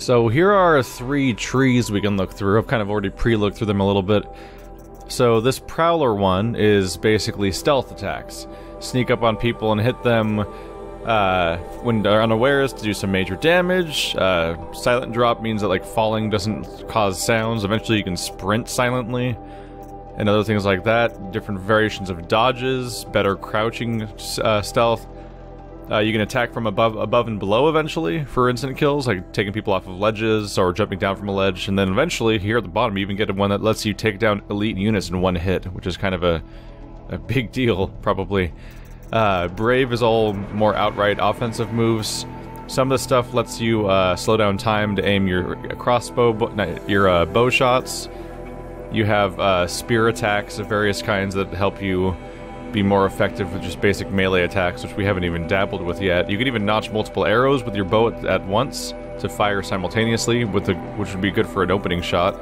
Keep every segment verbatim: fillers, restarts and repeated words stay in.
So here are three trees we can look through. I've kind of already pre-looked through them a little bit. So this Prowler one is basically stealth attacks. Sneak up on people and hit them uh, when they're unawares to do some major damage. Uh, silent drop means that like falling doesn't cause sounds. Eventually you can sprint silently and other things like that. Different variations of dodges, better crouching uh, stealth. Uh, you can attack from above above and below eventually for instant kills, like taking people off of ledges or jumping down from a ledge. And then eventually, here at the bottom, you even get one that lets you take down elite units in one hit, which is kind of a, a big deal, probably. Uh, Brave is all more outright offensive moves. Some of the stuff lets you uh, slow down time to aim your crossbow, not your uh, bow shots. You have uh, spear attacks of various kinds that help you be more effective with just basic melee attacks, which we haven't even dabbled with yet. You can even notch multiple arrows with your bow at, at once to fire simultaneously, with the, which would be good for an opening shot.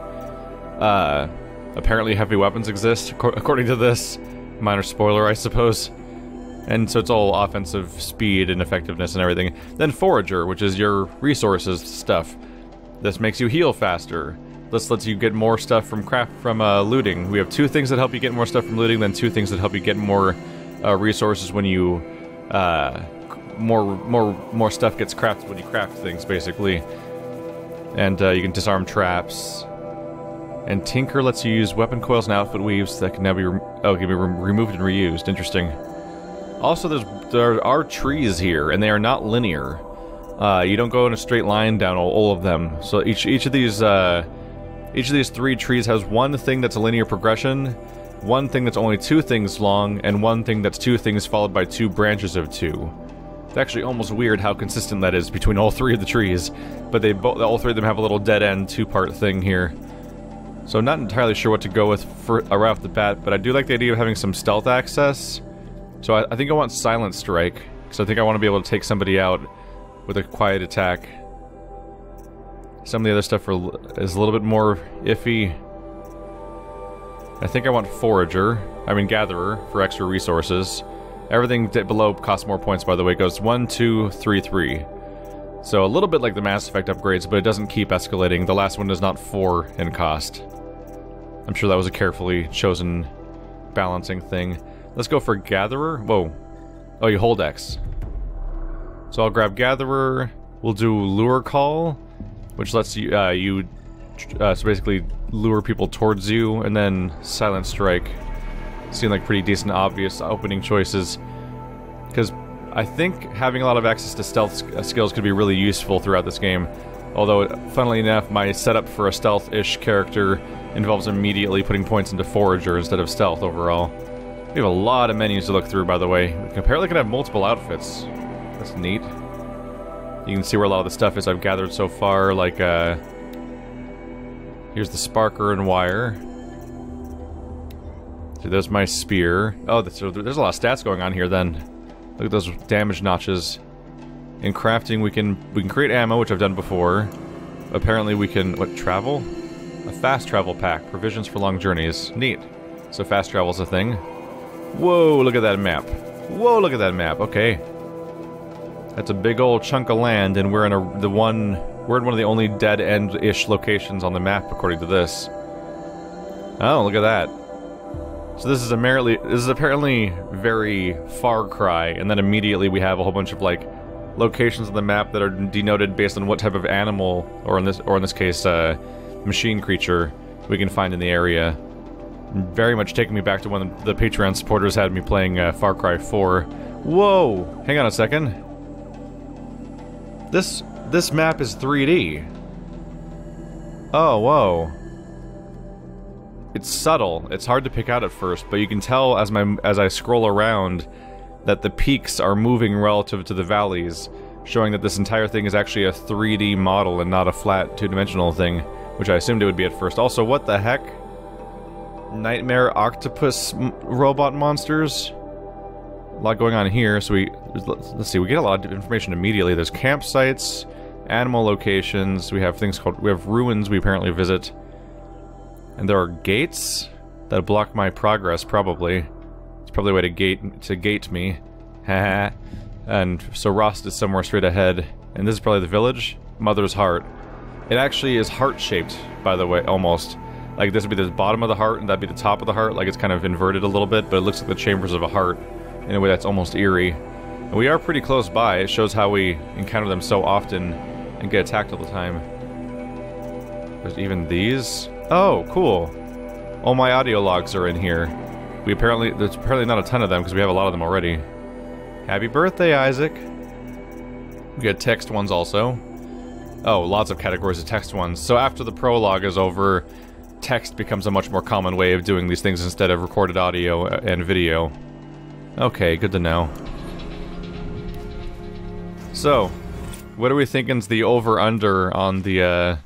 Uh, apparently heavy weapons exist, according to this. Minor spoiler, I suppose. And so it's all offensive speed and effectiveness and everything. Then Forager, which is your resources stuff. This makes you heal faster. This lets you get more stuff from craft from uh, looting. We have two things that help you get more stuff from looting, then two things that help you get more uh, resources when you uh, more more more stuff gets crafted when you craft things, basically. And uh, you can disarm traps. And Tinker lets you use weapon coils and outfit weaves that can now be rem oh, can be re removed and reused. Interesting. Also, there's there are trees here, and they are not linear. Uh, you don't go in a straight line down all, all of them. So each each of these. Uh, Each of these three trees has one thing that's a linear progression, one thing that's only two things long, and one thing that's two things followed by two branches of two. It's actually almost weird how consistent that is between all three of the trees, but they both, all three of them have a little dead-end two-part thing here. So I'm not entirely sure what to go with for, uh, right off the bat, but I do like the idea of having some stealth access. So I, I think I want Silent Strike, because I think I want to be able to take somebody out with a quiet attack. Some of the other stuff are, is a little bit more iffy. I think I want Forager. I mean Gatherer for extra resources. Everything below costs more points, by the way. It goes one, two, three, three. So a little bit like the Mass Effect upgrades, but it doesn't keep escalating. The last one is not four in cost. I'm sure that was a carefully chosen balancing thing. Let's go for Gatherer. Whoa. Oh, you hold X. So I'll grab Gatherer. We'll do Lure Call, which lets you, uh, you uh, so basically lure people towards you, and then Silent Strike. Seem like pretty decent, obvious opening choices. Because I think having a lot of access to stealth skills could be really useful throughout this game. Although, funnily enough, my setup for a stealth-ish character involves immediately putting points into Forager instead of stealth overall. We have a lot of menus to look through, by the way. We apparently can have multiple outfits. That's neat. You can see where a lot of the stuff is I've gathered so far, like, uh... here's the sparker and wire. So there's my spear. Oh, there's a lot of stats going on here, then. Look at those damage notches. In crafting, we can we can create ammo, which I've done before. Apparently we can, what, travel? A fast travel pack. Provisions for long journeys. Neat. So fast travel's a thing. Whoa, look at that map. Whoa, look at that map. Okay. That's a big old chunk of land, and we're in a the one we're in one of the only dead-end-ish locations on the map, according to this. Oh, look at that! So this is apparently this is apparently very Far Cry, and then immediately we have a whole bunch of like locations on the map that are denoted based on what type of animal, or in this or in this case, uh, machine creature we can find in the area. Very much taking me back to when the Patreon supporters had me playing uh, Far Cry four. Whoa! Hang on a second. This this map is three D. Oh, whoa. It's subtle. It's hard to pick out at first, but you can tell as my as I scroll around that the peaks are moving relative to the valleys, showing that this entire thing is actually a three D model and not a flat two-dimensional thing, which I assumed it would be at first. Also, what the heck? Nightmare octopus m robot monsters? A lot going on here, so we, let's see, we get a lot of information immediately. There's campsites, animal locations, we have things called, we have ruins we apparently visit. And there are gates that block my progress, probably. It's probably a way to gate, to gate me. Haha. And so Rost is somewhere straight ahead. And this is probably the village? Mother's Heart. It actually is heart-shaped, by the way, almost. Like, this would be the bottom of the heart, and that'd be the top of the heart. Like, it's kind of inverted a little bit, but it looks like the chambers of a heart. In a way, that's almost eerie. And we are pretty close by. It shows how we encounter them so often and get attacked all the time. There's even these. Oh, cool. All my audio logs are in here. We apparently... There's apparently not a ton of them, because we have a lot of them already. Happy birthday, Isaac. We got text ones also. Oh, lots of categories of text ones. So after the prologue is over, text becomes a much more common way of doing these things instead of recorded audio and video. Okay, good to know. So, what are we thinking's the over-under on the, uh...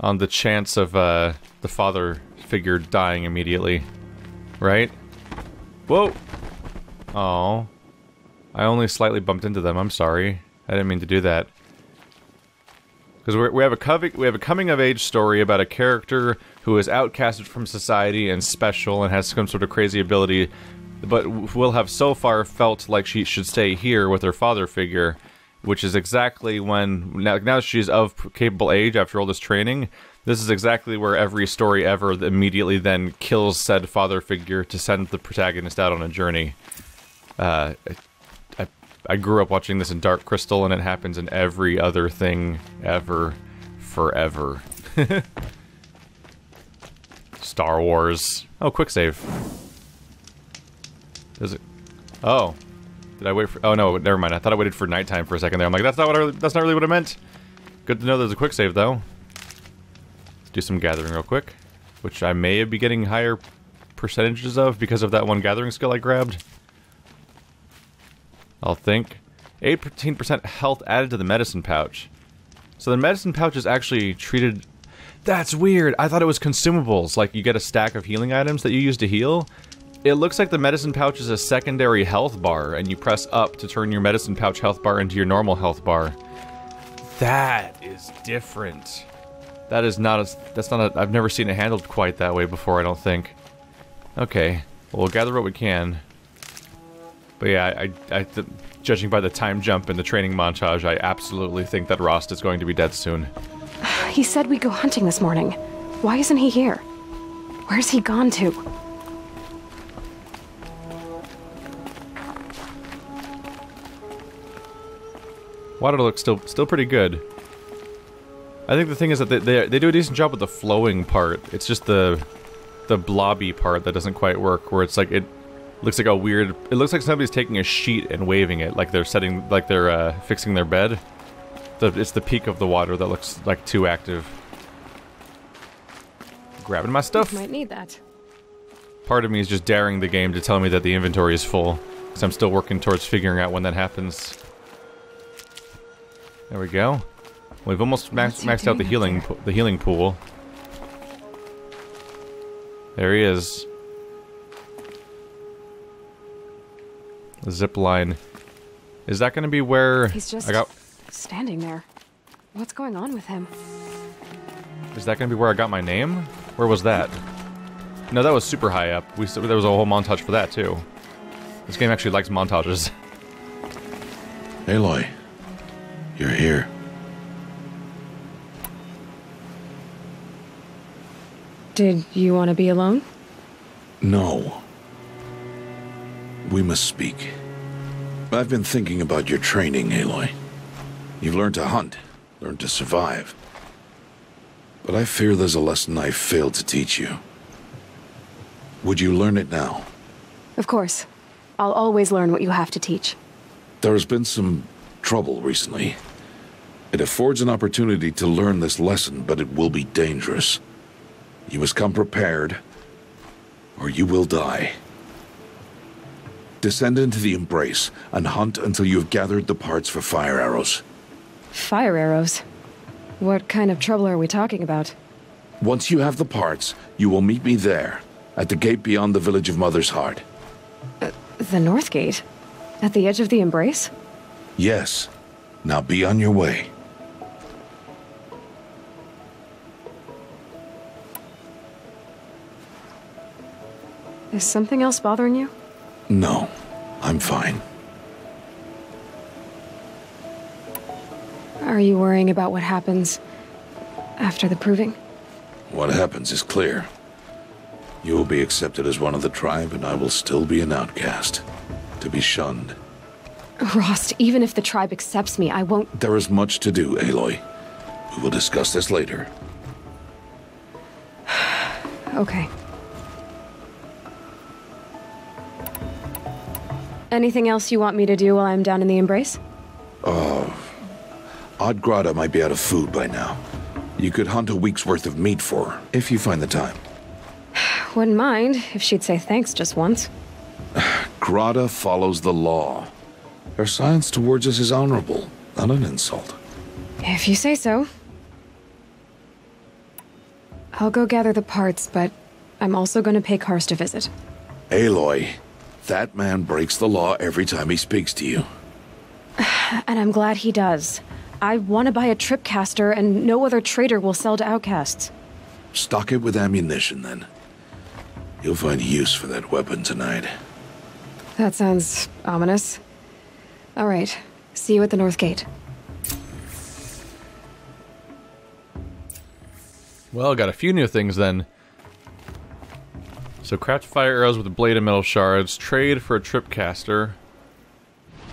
on the chance of, uh, the father figure dying immediately? Right? Whoa! Aw. I only slightly bumped into them, I'm sorry. I didn't mean to do that. Because we have a covey, we have a coming-of-age story about a character who is outcasted from society and special and has some sort of crazy ability, but will have so far felt like she should stay here with her father figure, which is exactly when, now, now she's of capable age after all this training, this is exactly where every story ever immediately then kills said father figure to send the protagonist out on a journey. Uh, I, I grew up watching this in Dark Crystal, and it happens in every other thing ever, forever. Star Wars. Oh, quick save. Does it? Oh. Did I wait for- oh no, never mind. I thought I waited for nighttime for a second there. I'm like, that's not what I, that's not really what I meant. Good to know there's a quick save though. Let's do some gathering real quick, which I may be getting higher percentages of because of that one gathering skill I grabbed. I'll think. eighteen percent health added to the medicine pouch. So the medicine pouch is actually treated- that's weird! I thought it was consumables, like you get a stack of healing items that you use to heal. It looks like the medicine pouch is a secondary health bar, and you press up to turn your medicine pouch health bar into your normal health bar. That is different. That is not a, that's not a, I've never seen it handled quite that way before, I don't think. Okay, well, we'll gather what we can. But yeah, I, I, I th judging by the time jump and the training montage, I absolutely think that Rost is going to be dead soon. He said we'd go hunting this morning. Why isn't he here? Where's he gone to? Water looks still still pretty good. I think the thing is that they, they they do a decent job with the flowing part. It's just the the blobby part that doesn't quite work. Where it's like it looks like a weird. It looks like somebody's taking a sheet and waving it, like they're setting, like they're uh, fixing their bed. The, it's the peak of the water that looks like too active. Grabbing my stuff. You might need that. Part of me is just daring the game to tell me that the inventory is full, because I'm still working towards figuring out when that happens. There we go. We've almost max maxed out the healing po the healing pool. There he is. The zip line. Is that going to be where he's just I got standing there? What's going on with him? Is that going to be where I got my name? Where was that? No, that was super high up. We there was a whole montage for that too. This game actually likes montages. Aloy. You're here. Did you want to be alone? No. We must speak. I've been thinking about your training, Aloy. You've learned to hunt, learned to survive. But I fear there's a lesson I failed to teach you. Would you learn it now? Of course. I'll always learn what you have to teach. There has been some trouble recently. It affords an opportunity to learn this lesson, but it will be dangerous. You must come prepared, or you will die. Descend into the Embrace and hunt until you have gathered the parts for fire arrows. Fire arrows? What kind of trouble are we talking about? Once you have the parts, you will meet me there, at the gate beyond the village of Mother's Heart. Uh, the North Gate? At the edge of the Embrace? Yes. Now be on your way. Is something else bothering you? No, I'm fine. Are you worrying about what happens after the proving? What happens is clear. You will be accepted as one of the tribe, and I will still be an outcast. To be shunned. Rost, even if the tribe accepts me, I won't... There is much to do, Aloy. We will discuss this later. Okay. Anything else you want me to do while I'm down in the Embrace? Oh... Odgrada might be out of food by now. You could hunt a week's worth of meat for her, if you find the time. Wouldn't mind if she'd say thanks just once. Grata follows the law. Her science towards us is honorable, not an insult. If you say so. I'll go gather the parts, but I'm also going to pay Karst a visit. Aloy, that man breaks the law every time he speaks to you. And I'm glad he does. I want to buy a Tripcaster, and no other trader will sell to outcasts. Stock it with ammunition, then. You'll find use for that weapon tonight. That sounds ominous. All right, see you at the North Gate. Well, got a few new things then. So craft fire arrows with a blade and metal shards, trade for a Tripcaster.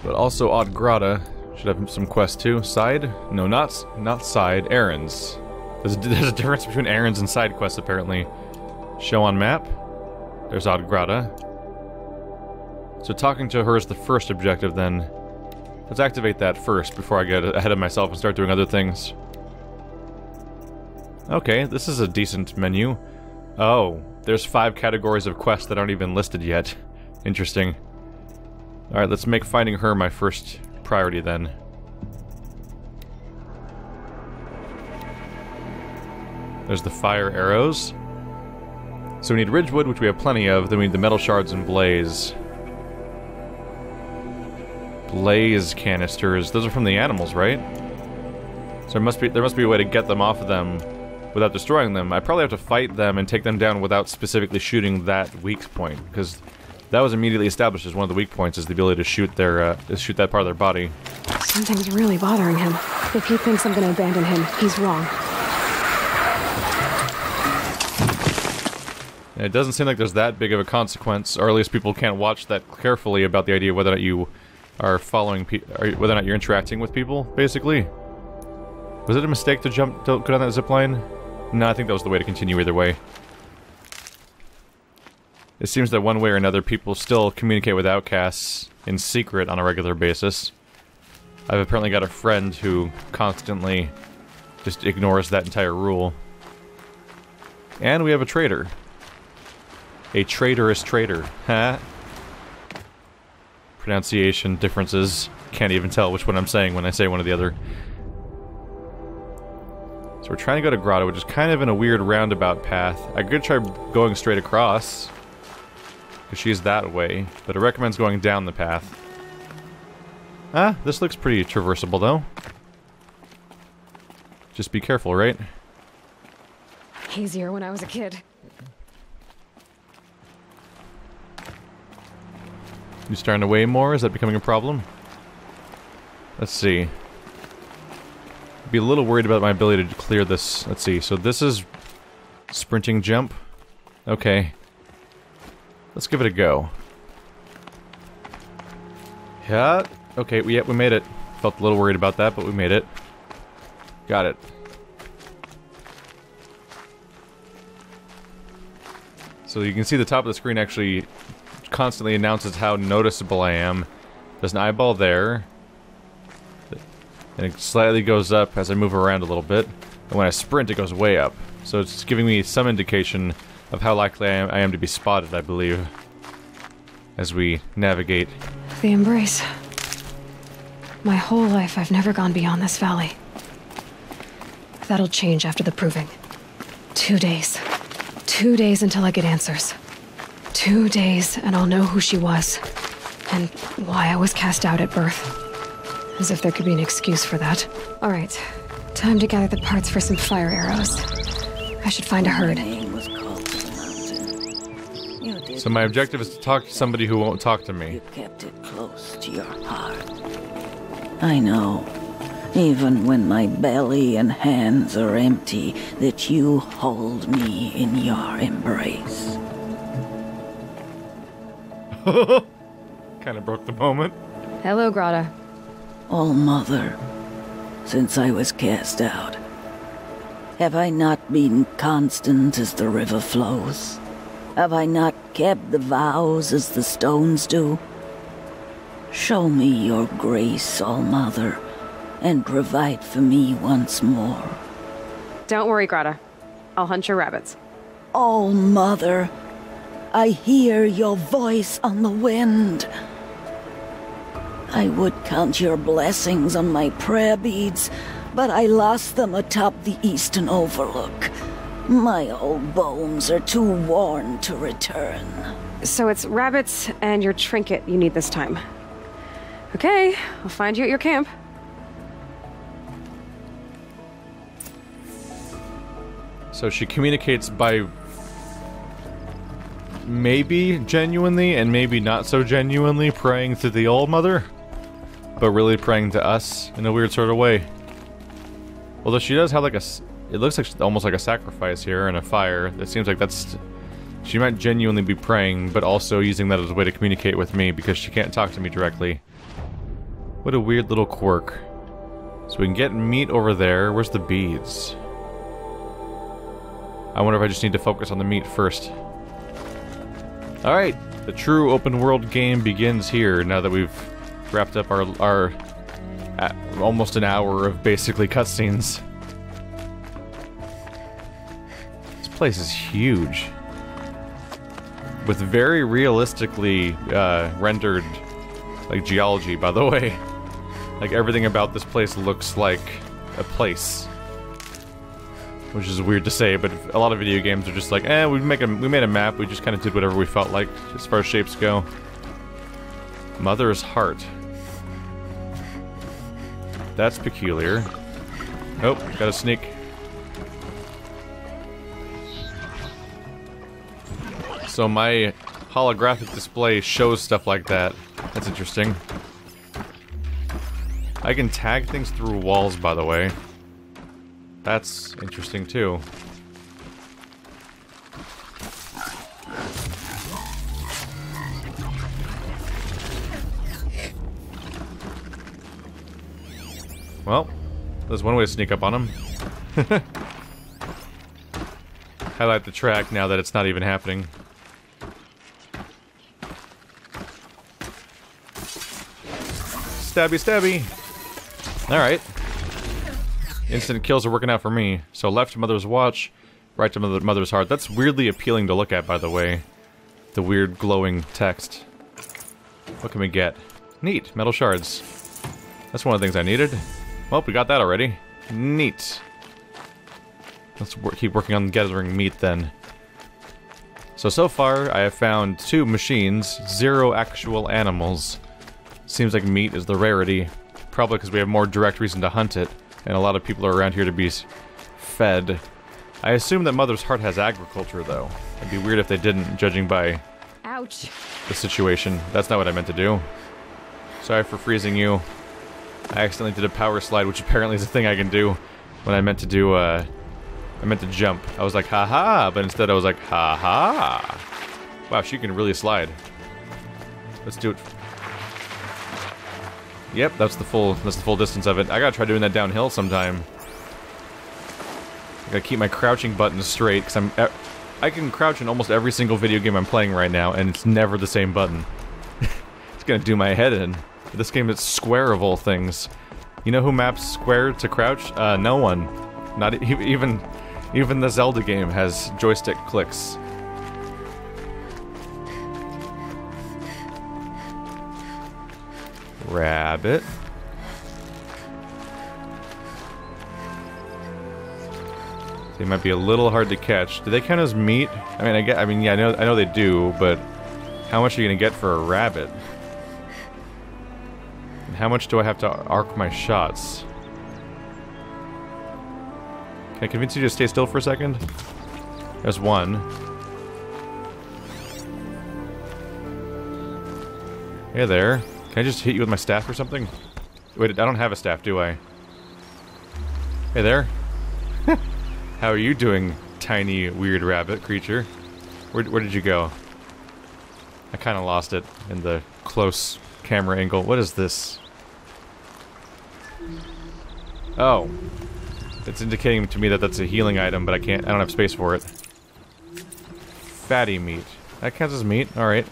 But also Odgrada should have some quests too. Side? No, not, not side, errands. There's a, there's a difference between errands and side quests apparently. Show on map. There's Odgrada. So talking to her is the first objective then. Let's activate that first before I get ahead of myself and start doing other things. Okay, this is a decent menu. Oh, there's five categories of quests that aren't even listed yet. Interesting. Alright, let's make finding her my first priority then. There's the fire arrows. So we need Ridgewood, which we have plenty of, then we need the metal shards and Blaze. Blaze canisters. Those are from the animals, right? So there must be, there must be a way to get them off of them without destroying them. I probably have to fight them and take them down without specifically shooting that weak point, because that was immediately established as one of the weak points, is the ability to shoot their, uh, shoot that part of their body. Something's really bothering him. If he thinks I'm going to abandon him, he's wrong. It doesn't seem like there's that big of a consequence, or at least people can't watch that carefully about the idea of whether or not you are following pe- or whether or not you're interacting with people, basically. Was it a mistake to jump, to go down that zipline? No, I think that was the way to continue either way. It seems that one way or another, people still communicate with outcasts in secret on a regular basis. I've apparently got a friend who constantly just ignores that entire rule. And we have a traitor. A traitorous traitor, huh? Pronunciation differences. Can't even tell which one I'm saying when I say one or the other. So we're trying to go to Grotto, which is kind of in a weird roundabout path. I could try going straight across, because she's that way, but it recommends going down the path. Ah, this looks pretty traversable, though. Just be careful, right? Easier when I was a kid. You starting to weigh more? Is that becoming a problem? Let's see. Be a little worried about my ability to clear this. Let's see. So this is sprinting jump. Okay. Let's give it a go. Yeah. Okay, we, yeah, we made it. Felt a little worried about that, but we made it. Got it. So you can see the top of the screen actually constantly announces how noticeable I am. There's an eyeball there. And it slightly goes up as I move around a little bit. And when I sprint, it goes way up. So it's giving me some indication of how likely I am, I am to be spotted, I believe. As we navigate the Embrace. My whole life, I've never gone beyond this valley. That'll change after the proving. Two days. Two days until I get answers. Two days, and I'll know who she was, and why I was cast out at birth. As if there could be an excuse for that. Alright, time to gather the parts for some fire arrows. I should find a herd. So my objective is to talk to somebody who won't talk to me. You kept it close to your heart. I know. even when my belly and hands are empty, that you hold me in your embrace. Kind of broke the moment. Hello, Grata. All Mother, since I was cast out, have I not been constant as the river flows? Have I not kept the vows as the stones do? Show me your grace, All Mother, and provide for me once more. Don't worry, Grata. I'll hunt your rabbits. All Mother, I hear your voice on the wind. I would count your blessings on my prayer beads, but I lost them atop the eastern overlook. My old bones are too worn to return. So it's rabbits and your trinket you need this time. Okay, I'll find you at your camp. So she communicates by maybe genuinely and maybe not so genuinely praying to the Old Mother, but really praying to us in a weird sort of way. Although she does have like a, it looks like almost like a sacrifice here and a fire. It seems like that's, she might genuinely be praying, but also using that as a way to communicate with me because she can't talk to me directly. What a weird little quirk. So we can get meat over there. Where's the beads? I wonder if I just need to focus on the meat first. Alright, the true open world game begins here now that we've wrapped up our, our uh, almost an hour of basically cutscenes. This place is huge. With very realistically uh, rendered like geology, by the way. Like everything about this place looks like a place. Which is weird to say, but a lot of video games are just like, eh, we make a, we made a map, we just kind of did whatever we felt like, as far as shapes go. Mother's Heart. That's peculiar. Oh, gotta sneak. So my holographic display shows stuff like that. That's interesting. I can tag things through walls, by the way. That's interesting, too. Well, there's one way to sneak up on him. Highlight the track now that it's not even happening. Stabby, stabby! Alright. Instant kills are working out for me. So left to Mother's Watch, right to Mother, Mother's Heart. That's weirdly appealing to look at, by the way. The weird glowing text. What can we get? Neat, metal shards. That's one of the things I needed. Well, we got that already. Neat. Let's work, keep working on gathering meat then. So, so far I have found two machines, zero actual animals. Seems like meat is the rarity. Probably because we have more direct reason to hunt it. And a lot of people are around here to be fed. I assume that Mother's Heart has agriculture, though. It'd be weird if they didn't, judging by ouch the situation. That's not what I meant to do. Sorry for freezing you. I accidentally did a power slide, which apparently is a thing I can do when I meant to do, uh... I meant to jump. I was like, haha, but instead I was like, haha. Wow, she can really slide. Let's do it. Yep, that's the full that's the full distance of it. I gotta try doing that downhill sometime. I gotta keep my crouching buttons straight, because I'm I can crouch in almost every single video game I'm playing right now, and it's never the same button. It's gonna do my head in. This game is square of all things. You know who maps square to crouch? Uh, no one. Not e even even the Zelda game has joystick clicks. Rabbit. They might be a little hard to catch. Do they count as meat? I mean, I get. I mean, yeah, I know. I know they do, but how much are you gonna get for a rabbit? And how much do I have to arc my shots? Can I convince you to stay still for a second? There's one. Hey there. Can I just hit you with my staff or something? Wait, I don't have a staff, do I? Hey there. How are you doing, tiny, weird rabbit creature? Where, where did you go? I kind of lost it in the close camera angle. What is this? Oh. It's indicating to me that that's a healing item, but I can't. I don't have space for it. Fatty meat. That counts as meat. Alright.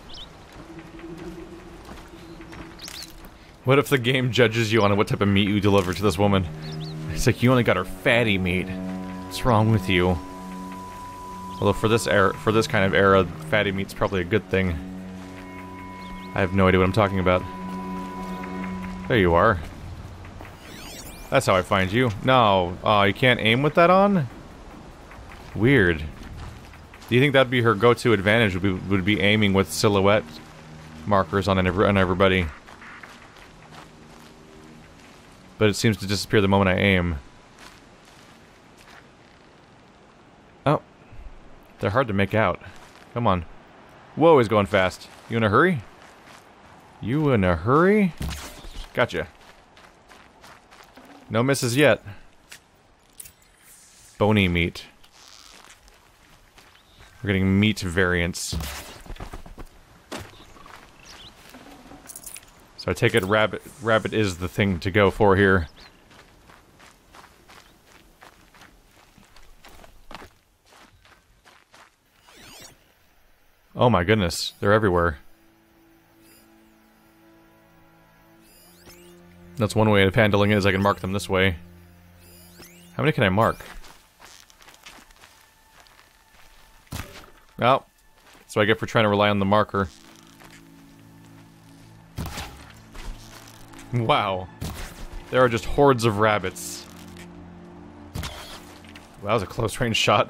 What if the game judges you on what type of meat you deliver to this woman? It's like, you only got her fatty meat. What's wrong with you? Although for this era, for this kind of era, fatty meat's probably a good thing. I have no idea what I'm talking about. There you are. That's how I find you. No, uh, you can't aim with that on? Weird. Do you think that'd be her go-to advantage, would be, would be aiming with silhouette markers on, every, on everybody? But it seems to disappear the moment I aim. Oh. They're hard to make out. Come on. Whoa, he's going fast. You in a hurry? You in a hurry? Gotcha. No misses yet. Bony meat. We're getting meat variants. So I take it rabbit rabbit is the thing to go for here. Oh my goodness, they're everywhere. That's one way of handling it, is I can mark them this way. How many can I mark? Oh, that's what I get for trying to rely on the marker. Wow. There are just hordes of rabbits. Well, that was a close-range shot.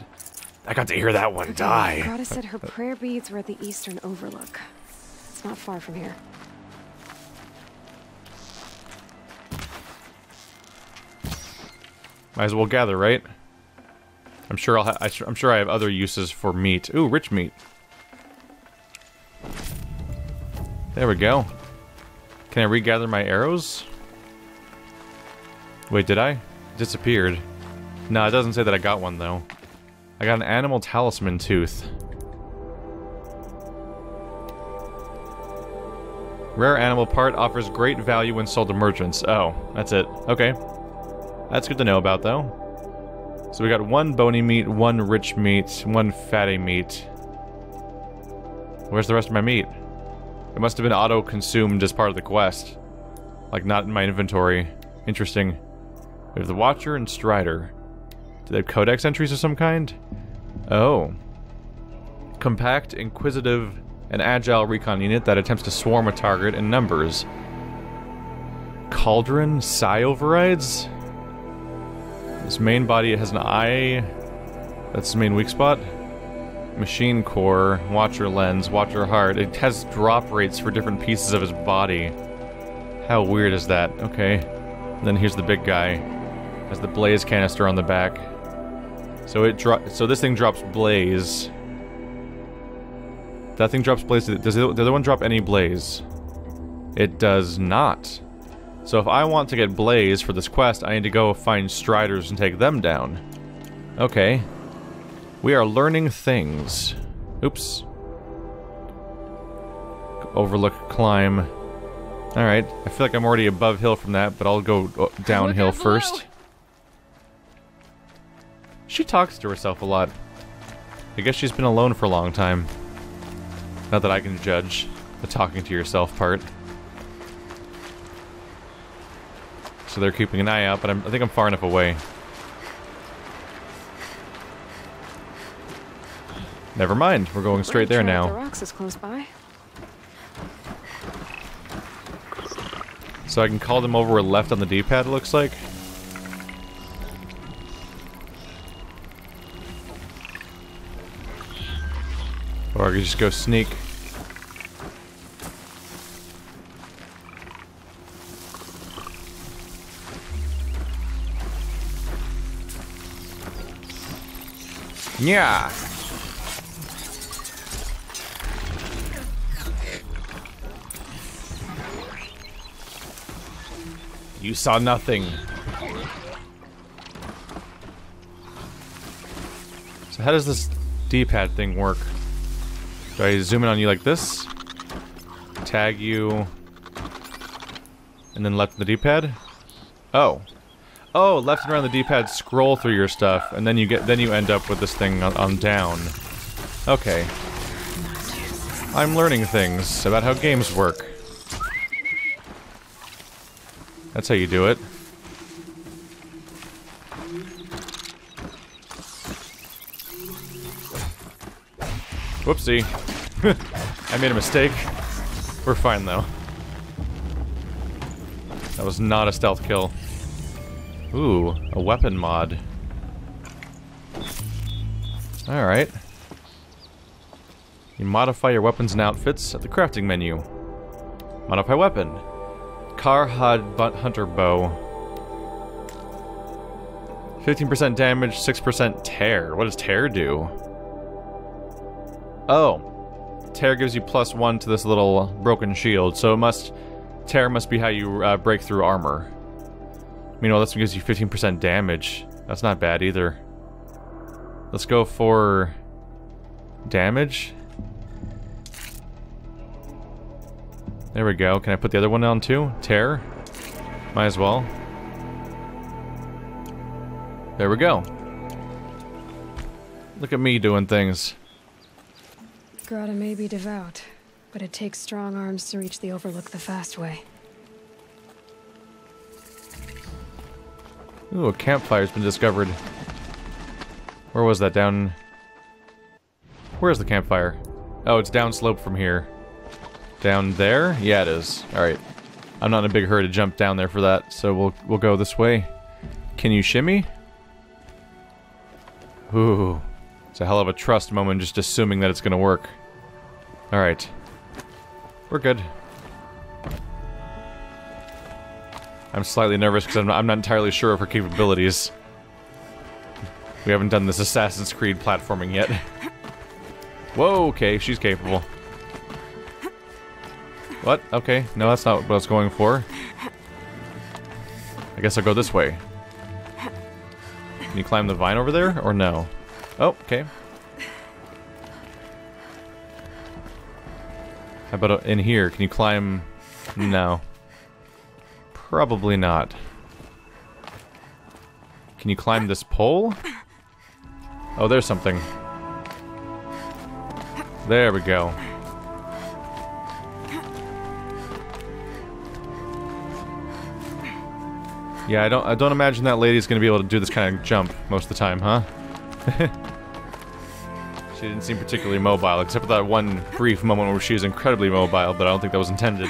I got to hear that one die. Odgrada said her prayer beads were at the eastern overlook. It's not far from here. Might as well gather, right? I'm sure I'll ha I'm sure I have other uses for meat. Ooh, rich meat. There we go. Can I regather my arrows? Wait, did I? Disappeared. No, it doesn't say that I got one, though. I got an animal talisman tooth. Rare animal part, offers great value when sold to merchants. Oh, that's it. Okay. That's good to know about, though. So we got one bony meat, one rich meat, one fatty meat. Where's the rest of my meat? It must have been auto-consumed as part of the quest. Like, not in my inventory. Interesting. We have the Watcher and Strider. Do they have codex entries of some kind? Oh. Compact, inquisitive, and agile recon unit that attempts to swarm a target in numbers. Cauldron? Psi overrides? This main body has an eye. That's the main weak spot. Machine core, Watcher lens, Watcher heart. It has drop rates for different pieces of his body. How weird is that? Okay. And then here's the big guy. Has the blaze canister on the back. So it dro So this thing drops blaze. That thing drops blaze. Does the other one drop any blaze? It does not. So if I want to get Blaze for this quest, I need to go find Striders and take them down. Okay. We are learning things. Oops. Overlook climb. Alright. I feel like I'm already above hill from that, but I'll go downhill first. She talks to herself a lot. I guess she's been alone for a long time. Not that I can judge the talking to yourself part. So they're keeping an eye out, but I'm, I think I'm far enough away. Never mind, we're going straight there now. The rocks is close by. So I can call them over with left on the D-pad, it looks like. Or I could just go sneak. Yeah. You saw nothing. So how does this D-pad thing work? Do I zoom in on you like this? Tag you... and then left on the D-pad? Oh. Oh, left and right on the D-pad, scroll through your stuff, and then you get- then you end up with this thing on, on down. Okay. I'm learning things about how games work. That's how you do it. Whoopsie. I made a mistake. We're fine, though. That was not a stealth kill. Ooh, a weapon mod. Alright. You modify your weapons and outfits at the crafting menu. Modify weapon. Karhad Butt Hunter Bow. fifteen percent damage, six percent tear. What does tear do? Oh. Tear gives you plus one to this little broken shield, so it must... tear must be how you uh, break through armor. Meanwhile, this one gives you fifteen percent damage. That's not bad either. Let's go for... damage? There we go. Can I put the other one on too? Tear? Might as well. There we go. Look at me doing things. Odgrada may be devout, but it takes strong arms to reach the Overlook the fast way. Ooh, a campfire's been discovered. Where was that? Down... where's the campfire? Oh, it's downslope from here. Down there? Yeah, it is. Alright. I'm not in a big hurry to jump down there for that, so we'll we'll go this way. Can you shimmy? Ooh. It's a hell of a trust moment just assuming that it's gonna work. Alright. We're good. I'm slightly nervous because I'm, I'm not entirely sure of her capabilities. We haven't done this Assassin's Creed platforming yet. Whoa, okay, she's capable. What? Okay, no, that's not what I was going for. I guess I'll go this way. Can you climb the vine over there, or no? Oh, okay. How about in here? Can you climb? No. Probably not. Can you climb this pole? Oh, there's something. There we go. Yeah, I don't I don't imagine that lady's gonna be able to do this kind of jump most of the time, huh? She didn't seem particularly mobile, except for that one brief moment where she was incredibly mobile, but I don't think that was intended.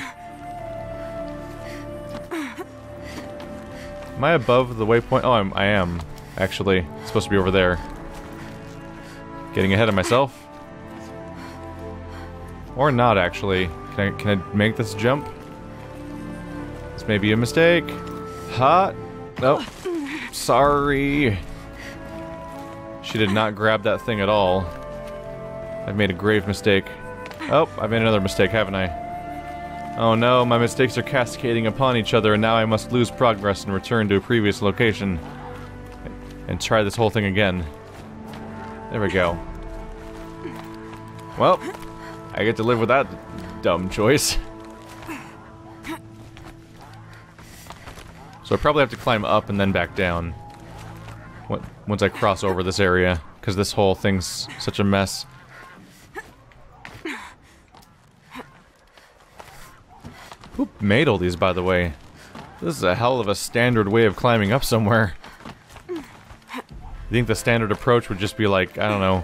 Am I above the waypoint? Oh, I'm, I am, actually. It's supposed to be over there. Getting ahead of myself. Or not, actually. Can I, can I make this jump? This may be a mistake. Ha! Nope. Sorry. She did not grab that thing at all. I've made a grave mistake. Oh, I've made another mistake, haven't I? Oh no, my mistakes are cascading upon each other, and now I must lose progress and return to a previous location. And try this whole thing again. There we go. Well, I get to live with that dumb choice. So I probably have to climb up and then back down. Once I cross over this area, because this whole thing's such a mess. Who made all these, by the way? This is a hell of a standard way of climbing up somewhere. You think the standard approach would just be like, I don't know,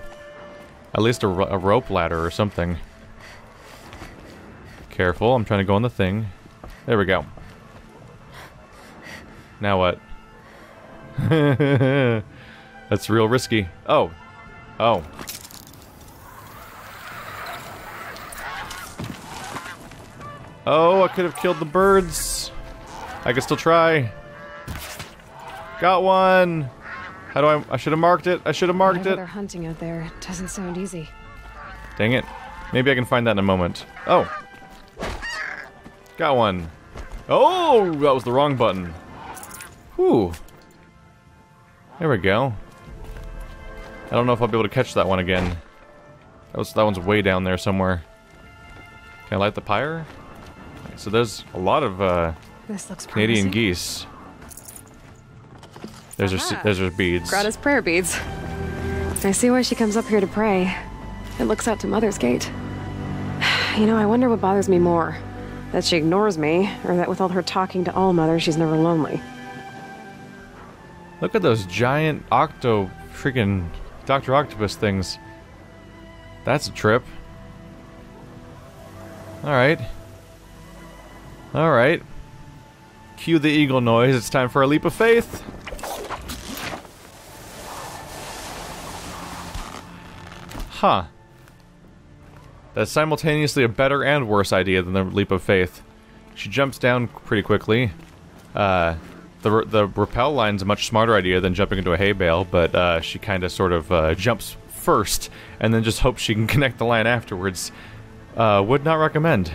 at least a, a rope ladder or something. Careful, I'm trying to go on the thing. There we go. Now what? That's real risky. Oh. Oh. Oh, I could have killed the birds. I could still try. Got one. How do I? I should have marked it. I should have marked it. They're hunting out there. It doesn't sound easy. Dang it. Maybe I can find that in a moment. Oh. Got one. Oh, that was the wrong button. Whew. There we go. I don't know if I'll be able to catch that one again. That, was, that one's way down there somewhere. Can I light the pyre? Right, so there's a lot of uh, this looks Canadian geese. There's her, there's her beads. Grada's prayer beads. I see why she comes up here to pray. It looks out to Mother's Gate. You know, I wonder what bothers me more. That she ignores me, or that with all her talking to All Mother, she's never lonely. Look at those giant octo freaking Doctor Octopus things. That's a trip. Alright. Alright. Cue the eagle noise, it's time for a leap of faith! Huh. That's simultaneously a better and worse idea than the leap of faith. She jumps down pretty quickly. Uh, the the rappel line's a much smarter idea than jumping into a hay bale, but uh, she kind of sort of uh, jumps first and then just hopes she can connect the line afterwards. Uh, would not recommend.